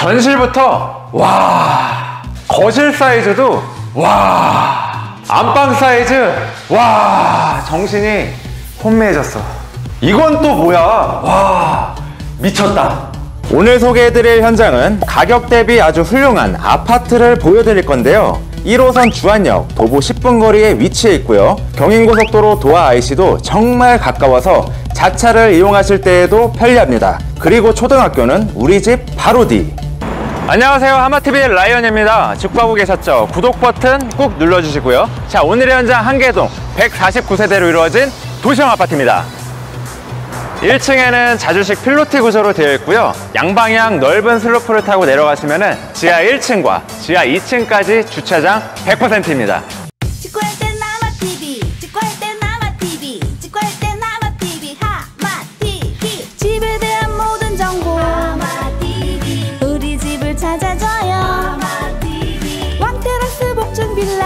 전실부터 와, 거실 사이즈도 와, 안방 사이즈 와, 정신이 혼미해졌어. 이건 또 뭐야? 와, 미쳤다. 오늘 소개해드릴 현장은 가격 대비 아주 훌륭한 아파트를 보여드릴 건데요, 1호선 주안역 도보 10분 거리에 위치해 있고요, 경인고속도로 도하 IC도 정말 가까워서 자차를 이용하실 때에도 편리합니다. 그리고 초등학교는 우리 집 바로 뒤. 안녕하세요, 하마TV 라이언입니다. 직구하고 계셨죠? 구독 버튼 꾹 눌러주시고요. 자, 오늘의 현장 한계동 149세대로 이루어진 도시형 아파트입니다. 1층에는 자주식 필로티 구조로 되어 있고요, 양방향 넓은 슬로프를 타고 내려가시면 지하 1층과 지하 2층까지 주차장 100%입니다. 직구할 땐 하마TV, 직구할 땐 하마TV, 직구할 땐 하마TV, 하마TV. 집에 대한 모든 정보 하마TV, 우리 집을 찾아줘요 하마TV. 왕테라스 복층 빌라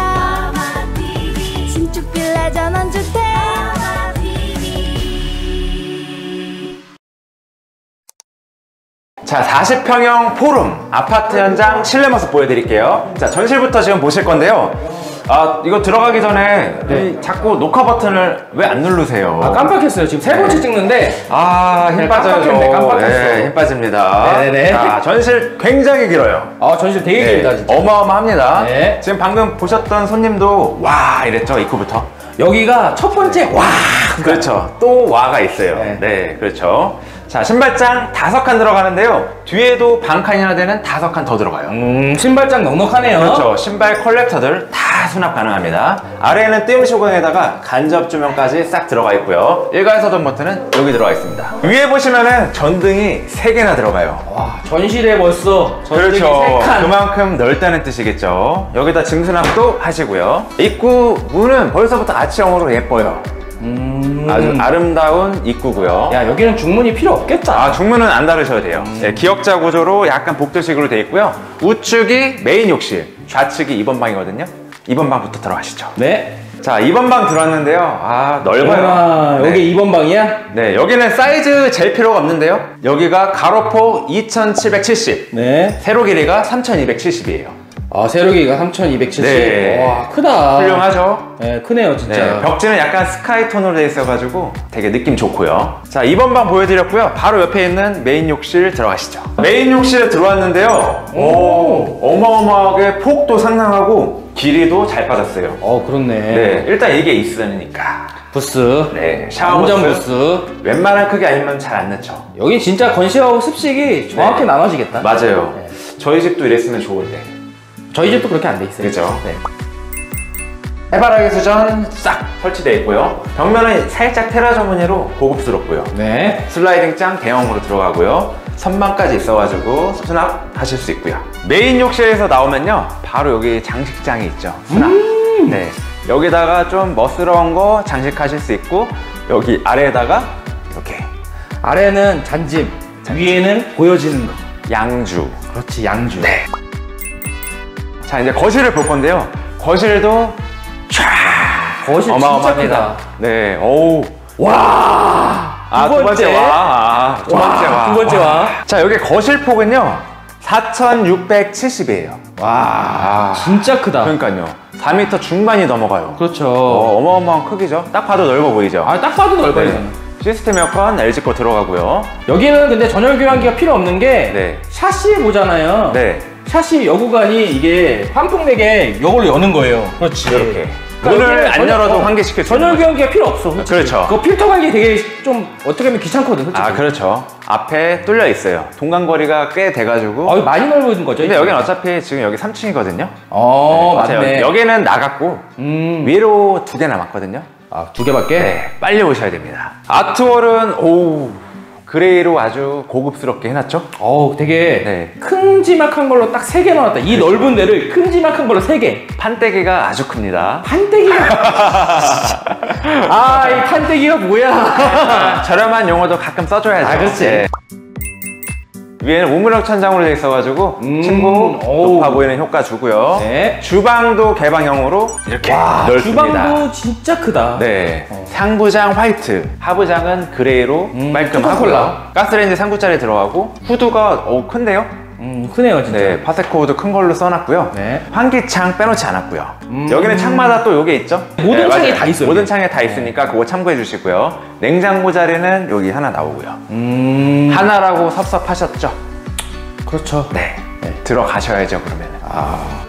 하마TV, 신축 빌라 전원주택 하마TV. 자, 40평형 포룸 아파트 현장 실내 모습 보여드릴게요. 자, 전실부터 지금 보실 건데요. 아, 이거 들어가기 전에 자꾸 녹화 버튼을 왜 안 누르세요? 아, 깜빡했어요. 지금 세 번째 찍는데 아, 힘 빠져요. 깜빡했어요. 힘 빠집니다. 네네네. 자, 전실 굉장히 길어요. 아, 전실 되게 길다, 진짜. 어마어마합니다. 네. 지금 방금 보셨던 손님도 와 이랬죠, 입구부터. 여기가 첫 번째 와. 그렇죠. 또 와가 있어요. 네, 네, 그렇죠. 자, 신발장 5칸 들어가는데요, 뒤에도 반칸이나 되는 5칸 더 들어가요. 신발장 넉넉하네요. 그렇죠. 신발 컬렉터들 다 수납 가능합니다. 아래에는 띄움시공에다가 간접 조명까지 싹 들어가 있고요, 일괄서동 버튼은 여기 들어가 있습니다. 위에 보시면은 전등이 3개나 들어가요. 와, 전실에 벌써 전등이 3칸. 그렇죠. 그만큼 넓다는 뜻이겠죠. 여기다 짐 수납도 하시고요, 입구 문은 벌써부터 아치형으로 예뻐요. 아주 아름다운 입구고요. 야, 여기는 중문이 필요 없겠다. 아, 중문은 안 다르셔도 돼요. 네, 기역자 구조로 약간 복도식으로 되어 있고요, 우측이 메인 욕실, 좌측이 2번 방이거든요. 2번 방부터 들어가시죠. 네. 자, 2번 방 들어왔는데요. 아, 넓어요. 아, 네. 여기 2번 방이야? 네, 여기는 사이즈 잴 필요가 없는데요, 여기가 가로폭 2770, 네, 세로 길이가 3270이에요 아, 세로 길이가 3270. 네. 와, 크다. 훌륭하죠? 네, 크네요, 진짜. 네, 벽지는 약간 스카이톤으로 되어 있어가지고 되게 느낌 좋고요. 자, 2번 방 보여드렸고요, 바로 옆에 있는 메인 욕실 들어가시죠. 메인 욕실에 들어왔는데요, 오, 어마어마하게 폭도 상당하고 길이도 잘 빠졌어요. 어, 그렇네. 네, 일단 이게 있으니까 부스. 네, 샤워 부스. 웬만한 크기 아니면 잘 안 넣죠. 여기 진짜 건식하고 습식이 정확히 네, 나눠지겠다. 맞아요. 네. 저희 집도 이랬으면 좋은데 저희 집도 그렇게 안 돼 있어요. 그렇죠. 네. 해바라기 수전 싹 설치되어 있고요, 벽면은 살짝 테라조 무늬로 고급스럽고요. 네. 슬라이딩 장 대형으로 들어가고요, 선반까지 있어가지고 수납하실 수 있고요. 메인 욕실에서 나오면요, 바로 여기 장식장이 있죠. 수납. 네. 여기다가 좀 멋스러운 거 장식하실 수 있고, 여기 아래에다가 이렇게 아래는 잔짐, 위에는 보여지는 거. 양주. 그렇지, 양주. 네. 자, 이제 거실을 볼 건데요, 거실도 촤, 거실 어마어마합니다. 네. 오우. 와. 아, 두 번째 와. 두 번째 와. 두 번째 와. 자, 여기 거실 폭은요 4670이에요 와, 진짜 크다. 그러니까요, 4m 중반이 넘어가요. 그렇죠. 어마어마한 크기죠. 딱 봐도 넓어 보이죠. 아, 딱 봐도 넓어요. 네. 시스템 에어컨 LG 거 들어가고요. 여기는 근데 전열 교환기가 필요 없는 게 네, 샤시 보잖아요. 네. 샷이 여구간이 이게 환풍 내게 요걸로 여는 거예요. 그렇지. 이렇게. 그러니까 문을 안 열어도 환기시켜주는 거죠. 전열 교환기가 필요 없어. 솔직히. 그렇죠. 그 필터 관계 되게 좀 어떻게 보면 귀찮거든, 솔직히. 아, 그렇죠. 앞에 뚫려 있어요. 동간거리가 꽤 돼가지고. 어, 많이 넓어진 거죠? 근데 여기는 어차피 지금 여기 3층이거든요. 어, 네, 맞네. 여기는 나갔고 위로 2개 남았거든요. 아, 2개밖에? 네, 빨리 오셔야 됩니다. 아트월은 오우, 그레이로 아주 고급스럽게 해놨죠? 어우, 되게 네, 큼지막한 걸로 딱 3개 넣어놨다. 이 그렇죠. 넓은 데를 큼지막한 걸로 3개. 판때기가 아주 큽니다. 판때기가 아, 이 판때기가 뭐야. 저렴한 용어도 가끔 써줘야죠. 아, 그렇지. 네. 위에는 우물럭 천장으로 되어 있어가지고 침구 높아 보이는 효과 주고요. 네. 주방도 개방형으로 이렇게 와, 넓습니다. 주방도 진짜 크다. 네. 상부장 화이트, 하부장은 그레이로 깔끔하고요. 가스레인지 3구짜리 들어가고, 후드가 큰데요? 크네요 진짜. 네, 파세코도 큰 걸로 써놨고요. 네. 환기창 빼놓지 않았고요. 여기는 창마다 또 요게 있죠? 모든 네, 창에 맞아요. 다 있어요. 모든 창에 다 있으니까 그거 참고해 주시고요. 냉장고 자리는 여기 하나 나오고요. 하나라고 섭섭하셨죠? 그렇죠. 네, 네. 들어가셔야죠 그러면.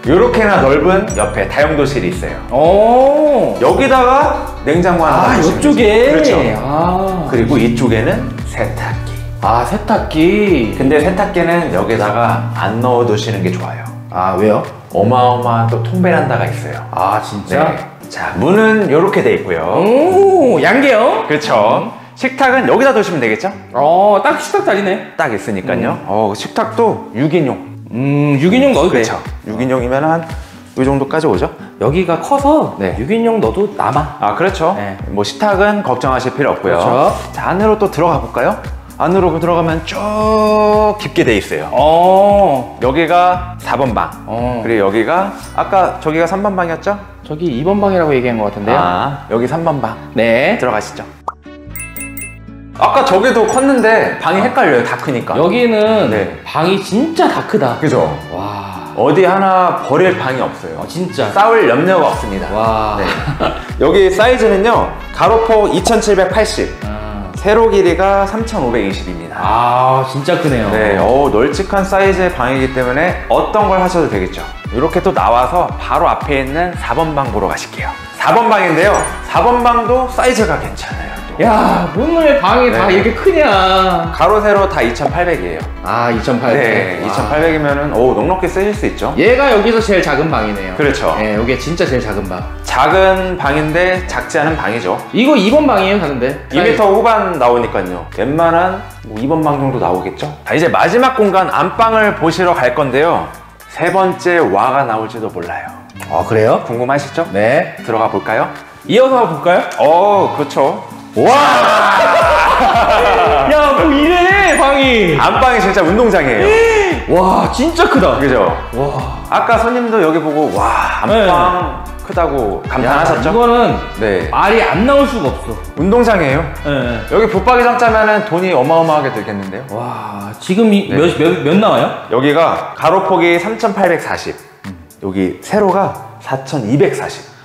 요렇게나 넓은 옆에 다용도실이 있어요. 오, 여기다가 냉장고 하나. 아, 이쪽에. 그렇죠. 아. 그리고 이쪽에는 세탁기. 아, 세탁기. 근데 세탁기는 여기다가 안 넣어 두시는 게 좋아요. 아, 왜요? 어마어마한 또 통베란다가 있어요. 아, 진짜? 네. 자, 문은 요렇게 돼 있고요. 오, 양계요? 그렇죠. 식탁은 여기다 두시면 되겠죠? 어, 딱 식탁 자리네. 딱 있으니까요. 식탁도 6인용. 6인용 넣어도 돼. 그렇죠. 6인용이면 한 이 정도까지 오죠? 여기가 커서 네. 6인용 넣어도 남아. 아, 그렇죠. 네. 뭐 식탁은 걱정하실 필요 없고요. 그렇죠. 자, 안으로 또 들어가 볼까요? 안으로 들어가면 쭉 깊게 돼 있어요. 여기가 4번 방. 그리고 여기가 아까 저기가 3번 방이었죠? 저기 2번 방이라고 얘기한 것 같은데요. 아, 여기 3번 방. 네, 들어가시죠. 아까 저기도 컸는데 방이 헷갈려요. 다 크니까. 여기는 네. 방이 진짜 다 크다. 그죠? 와, 어디 하나 버릴 방이 없어요. 진짜 싸울 염려가 없습니다. 와. 네. 여기 사이즈는요, 가로폭 2780, 세로 길이가 3520입니다 아, 진짜 크네요. 네, 널찍한 사이즈의 방이기 때문에 어떤 걸 하셔도 되겠죠. 이렇게 또 나와서 바로 앞에 있는 4번 방 보러 가실게요. 4번 방인데요, 4번 방도 사이즈가 괜찮아요. 야, 오늘 방이 네. 다 이렇게 크냐. 가로 세로 다 2800이에요 아, 2800. 네, 2800이면은 넉넉히 쓰실 수 있죠. 얘가 여기서 제일 작은 방이네요. 그렇죠. 네, 이게 진짜 제일 작은 방. 작은 방인데 작지 않은 방이죠. 이거 2번 방이에요. 가는데 2m 후반 나오니까요. 웬만한 뭐 2번 방 정도 나오겠죠. 자, 이제 마지막 공간 안방을 보시러 갈 건데요, 세 번째 와가 나올지도 몰라요. 그래요? 궁금하시죠? 네, 들어가 볼까요? 이어서 볼까요? 그렇죠. 와! 야, 뭐 이래 방이. 안방이 진짜 운동장이에요. 와, 진짜 크다. 그죠? 와, 아까 손님도 여기 보고 와, 안방 네. 크다고 감탄하셨죠? 이거는 네. 말이 안 나올 수가 없어. 운동장이에요. 네. 여기 붙박이장 짜면은 돈이 어마어마하게 들겠는데요. 와, 지금 몇 나와요? 여기가 가로폭이 3840, 여기 세로가 4240.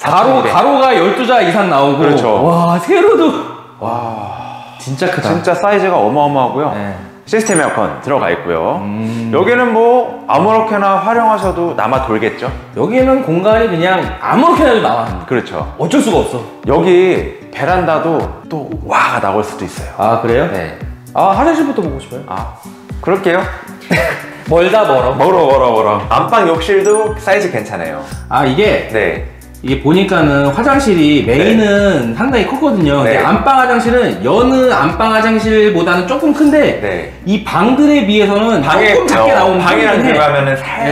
가로가 12자 이상 나오고. 그렇죠. 와, 세로도. 와, 진짜 크다. 진짜 사이즈가 어마어마하고요. 네. 시스템 에어컨 들어가 있고요. 여기는 뭐 아무렇게나 활용하셔도 남아 돌겠죠. 여기는 공간이 그냥 아무렇게나도 나와. 그렇죠. 어쩔 수가 없어. 여기 베란다도 또 와가 나올 수도 있어요. 아, 그래요? 네. 아, 화장실부터 보고 싶어요. 아, 그럴게요. 멀어. 안방 욕실도 사이즈 괜찮아요. 아, 이게 네. 이게 보니까는 화장실이 메인은 네. 상당히 컸거든요. 네. 근데 안방 화장실은 여느 안방 화장실보다는 조금 큰데 네. 이 방들에 비해서는 조금 작게 나오는 방이랑 들어가면은 살짝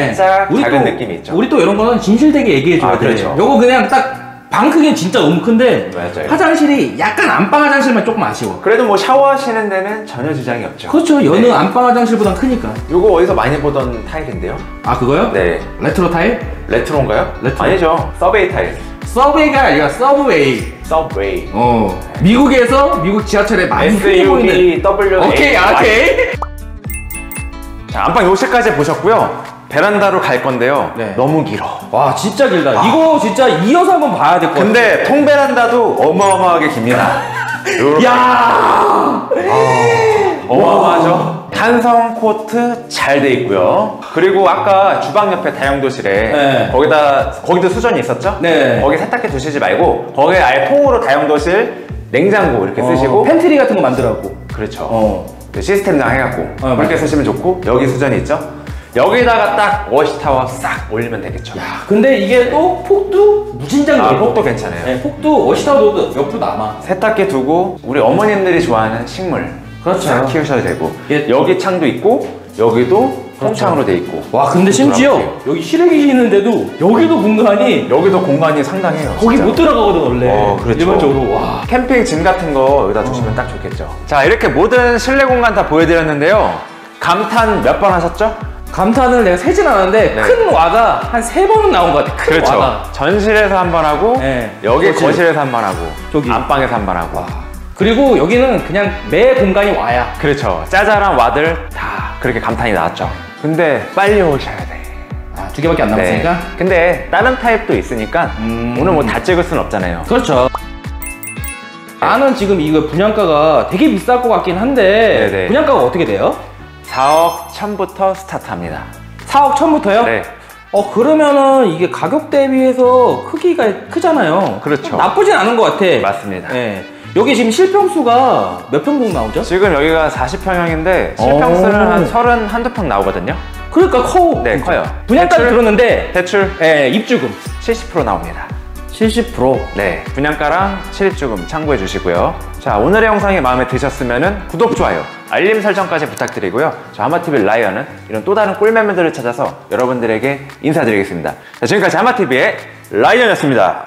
네. 작은 느낌이 있죠. 우리 또 이런 거는 진실되게 얘기해줘야 돼요. 그렇죠. 요거 그냥 딱 방 크기는 진짜 너무 큰데 맞아요. 화장실이 약간 안방 화장실만 조금 아쉬워. 그래도 뭐 샤워하시는 데는 전혀 지장이 없죠. 그렇죠. 여느 네. 안방 화장실보단 크니까. 요거 어디서 많이 보던 타일인데요. 아, 그거요? 네. 레트로 타일? 레트로인가요? 레트로. 아니죠. 서브웨이 타일. 서브웨이가 아니라 서브웨이. 서브웨이. 네. 미국에서 미국 지하철에 많이 쓰이고 있는. SUV, 오케이, 오케이. 자, 안방 욕실까지 보셨고요. 베란다로 갈 건데요. 네. 너무 길어. 와, 진짜 길다. 와. 이거 진짜 이어서 한번 봐야 될 것 같아요. 근데 통베란다도 어마어마하게 깁니다. 야, 어마어마하죠? 탄성 코트 잘 돼 있고요. 그리고 아까 주방 옆에 다용도실에 네. 거기도 수전이 있었죠? 네. 거기 세탁기 두시지 말고 거기에 아예 통으로 다용도실, 냉장고 이렇게 쓰시고 팬트리 같은 거 만들어갖고. 그렇죠. 시스템장 해갖고 그렇게 쓰시면 좋고. 여기 수전이 있죠? 여기다가 딱 워시타워 싹 올리면 되겠죠. 야, 근데 이게 또 폭도 무진장 넓어. 폭도 괜찮아요. 네, 폭도 워시타워도 옆으로 남아. 세탁기 두고 우리 어머님들이 좋아하는 식물 그렇죠. 다 키우셔도 되고. 여기 창도 있고 여기도 통창으로 돼 있고. 와, 근데 심지어 여기 실외기 있는데도 여기도 공간이 상당해요. 거기 못 들어가거든 원래. 그렇죠. 일반적으로. 와, 캠핑 짐 같은 거 여기다 두시면 딱 좋겠죠. 자, 이렇게 모든 실내 공간 다 보여드렸는데요. 감탄 몇 번 하셨죠? 감탄을 내가 세진 않았는데 네. 큰 와가 한 3번은 나온 것 같아. 큰 그렇죠. 와가. 전실에서 한 번 하고 네. 여기 거실에서 한 번 하고 저기. 안방에서 한 번 하고. 와. 그리고 여기는 그냥 매 공간이 와야. 그렇죠. 짜잘한 와들 다 그렇게 감탄이 나왔죠. 근데 빨리 오셔야 돼. 아, 두 개밖에 안 남았으니까? 네. 근데 다른 타입도 있으니까 오늘 뭐 다 찍을 순 없잖아요. 그렇죠. 나는 지금 이거 분양가가 되게 비쌀 것 같긴 한데 네네. 분양가가 어떻게 돼요? 4억 1000부터 스타트합니다. 4억 1000부터요? 네. 그러면은 이게 가격 대비해서 크기가 크잖아요. 그렇죠. 나쁘진 않은 것 같아. 맞습니다. 네. 여기 지금 실평수가 몇 평 정도 나오죠? 지금 여기가 40평형인데 실평수는 한 30, 한두 평 나오거든요. 그러니까 커. 네, 커요. 분양가를 대출, 들었는데 대출? 네, 입주금 70% 나옵니다. 70%? 네, 분양가랑 실입주금 참고해 주시고요. 자, 오늘의 영상이 마음에 드셨으면 구독, 좋아요, 알림 설정까지 부탁드리고요. 저 하마TV 라이언은 이런 또 다른 꿀매매들을 찾아서 여러분들에게 인사드리겠습니다. 자, 지금까지 하마TV의 라이언이었습니다.